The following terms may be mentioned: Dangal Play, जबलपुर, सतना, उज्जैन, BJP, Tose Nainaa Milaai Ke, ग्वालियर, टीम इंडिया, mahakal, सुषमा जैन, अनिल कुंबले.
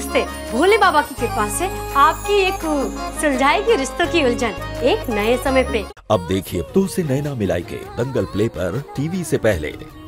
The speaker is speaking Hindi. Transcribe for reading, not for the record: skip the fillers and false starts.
नमस्ते। भोले बाबा की कृपा से आपकी एक सुलझाएगी रिश्तों की उलझन एक नए समय पे। अब देखिए तोसे नैना मिलाई के दंगल प्ले पर टीवी से पहले।